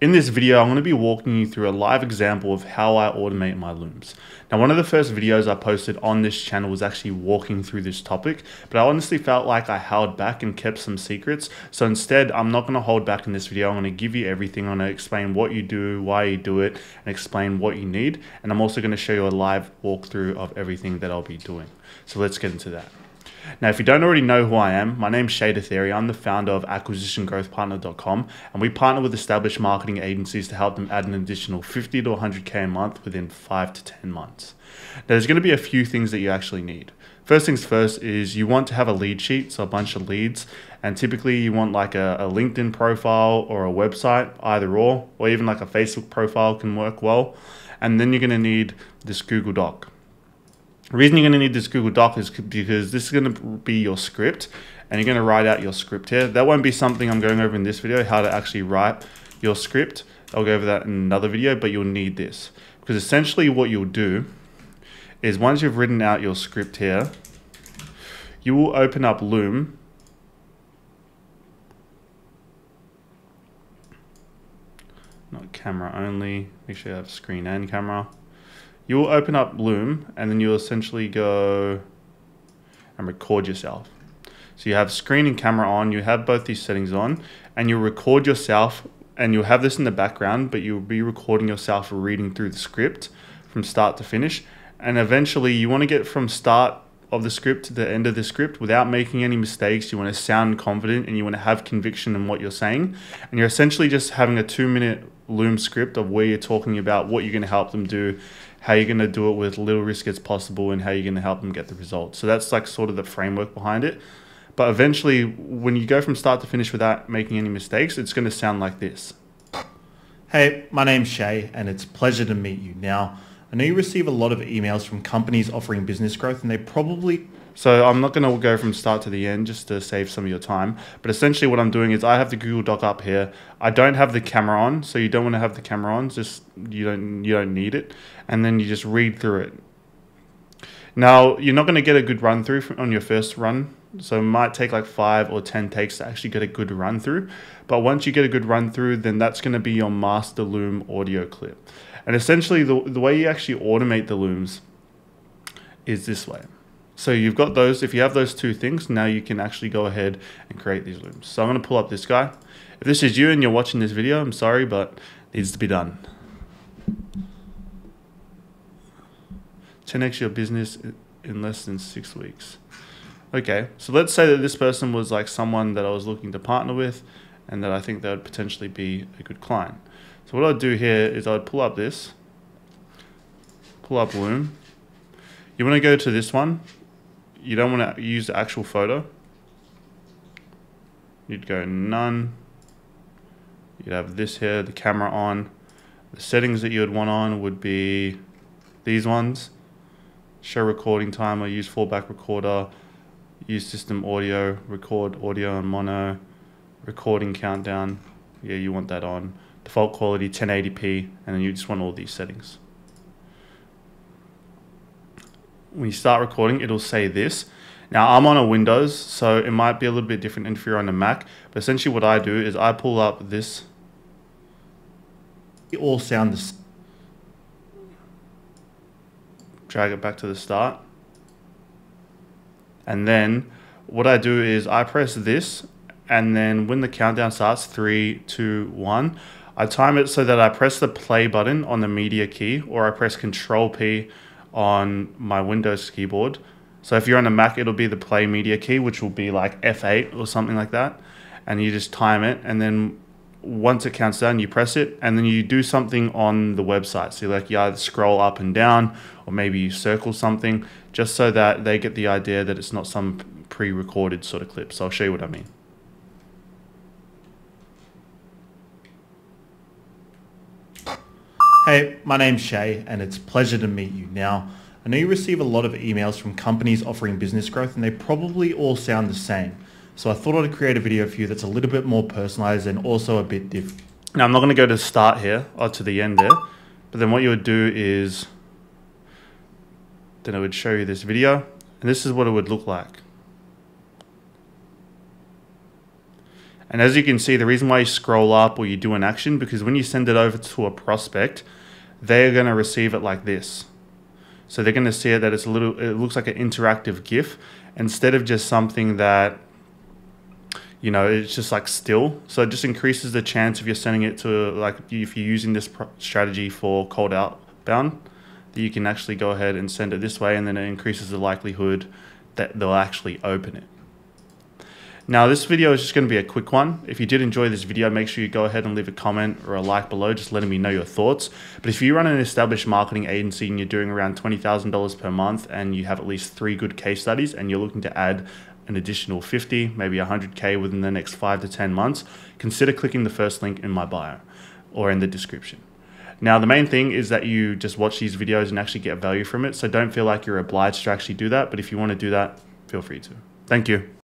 In this video, I'm going to be walking you through a live example of how I automate my looms. Now, one of the first videos I posted on this channel was actually walking through this topic, but I honestly felt like I held back and kept some secrets. So instead, I'm not going to hold back in this video. I'm going to give you everything. I'm going to explain what you do, why you do it, and explain what you need. And I'm also going to show you a live walkthrough of everything that I'll be doing. So let's get into that. Now, if you don't already know who I am, my name's Che de Thierry. I'm the founder of AcquisitionGrowthPartner.com, and we partner with established marketing agencies to help them add an additional 50 to 100K a month within 5 to 10 months. Now, there's going to be a few things that you actually need. First things first is you want to have a lead sheet, so a bunch of leads, and typically you want like a LinkedIn profile or a website, either or even like a Facebook profile can work well. And then you're going to need this Google Doc. The reason you're going to need this Google Doc is because this is going to be your script, and you're going to write out your script here. That won't be something I'm going over in this video, how to actually write your script. I'll go over that in another video, but you'll need this because essentially what you'll do is once you've written out your script here, you will open up Loom. Not camera only, make sure you have screen and camera. You will open up Loom, and then you'll essentially go and record yourself. So you have screen and camera on, you have both these settings on, and you'll record yourself, and you'll have this in the background, but you'll be recording yourself reading through the script from start to finish. And eventually you want to get from start of the script to the end of the script without making any mistakes. You want to sound confident, and you want to have conviction in what you're saying. And you're essentially just having a 2-minute Loom script of where you're talking about what you're going to help them do, how you're going to do it with little risk as possible, and how you're going to help them get the results. So that's like sort of the framework behind it. But eventually, when you go from start to finish without making any mistakes, it's going to sound like this. Hey, my name's Che, and it's a pleasure to meet you. Now, I know you receive a lot of emails from companies offering business growth, and they probably... So I'm not going to go from start to the end just to save some of your time. But essentially what I'm doing is I have the Google Doc up here. I don't have the camera on, so you don't want to have the camera on. Just you don't need it. And then you just read through it. Now, you're not going to get a good run through on your first run. So it might take like 5 or 10 takes to actually get a good run through. But once you get a good run through, then that's going to be your master Loom audio clip. And essentially the way you actually automate the looms is this way. So you've got those, if you have those two things, now you can actually go ahead and create these looms. So I'm gonna pull up this guy. If this is you and you're watching this video, I'm sorry, but it needs to be done. 10x your business in less than 6 weeks. Okay, so let's say that this person was like someone that I was looking to partner with and that I think that would potentially be a good client. So what I'd do here is I'd pull up this, pull up Loom. You wanna go to this one. You don't want to use the actual photo. You'd go none. You'd have this here, the camera on. The settings that you would want on would be these ones. Show recording time, or use fallback recorder. Use system audio, record audio and mono. Recording countdown, yeah, you want that on. Default quality, 1080p, and then you just want all these settings. When you start recording, it'll say this. Now I'm on a Windows, so it might be a little bit different if you're on a Mac, but essentially what I do is I pull up this. It all sounds. Drag it back to the start. And then what I do is I press this, and then when the countdown starts, 3, 2, 1, I time it so that I press the play button on the media key, or I press Control P on my Windows keyboard. So if you're on a Mac, it'll be the play media key, which will be like F8 or something like that. And you just time it. And then once it counts down, you press it, and then you do something on the website. So like you either scroll up and down, or maybe you circle something, just so that they get the idea that it's not some pre-recorded sort of clip. So I'll show you what I mean. Hey, my name's Che, and it's a pleasure to meet you. Now, I know you receive a lot of emails from companies offering business growth, and they probably all sound the same. So I thought I'd create a video for you that's a little bit more personalized and also a bit different. Now, I'm not going to go to start here or to the end there, but then what you would do is then I would show you this video, and this is what it would look like. And as you can see, the reason why you scroll up or you do an action, because when you send it over to a prospect, they're going to receive it like this. So they're going to see it that it's a little, it looks like an interactive GIF instead of just something that, you know, it's just like still. So it just increases the chance if you're sending it to, like, if you're using this strategy for cold outbound, that you can actually go ahead and send it this way, and then it increases the likelihood that they'll actually open it. Now, this video is just going to be a quick one. If you did enjoy this video, make sure you go ahead and leave a comment or a like below, just letting me know your thoughts. But if you run an established marketing agency and you're doing around $20,000 per month and you have at least 3 good case studies and you're looking to add an additional 50, maybe 100K within the next 5 to 10 months, consider clicking the first link in my bio or in the description. Now, the main thing is that you just watch these videos and actually get value from it. So don't feel like you're obliged to actually do that. But if you want to do that, feel free to. Thank you.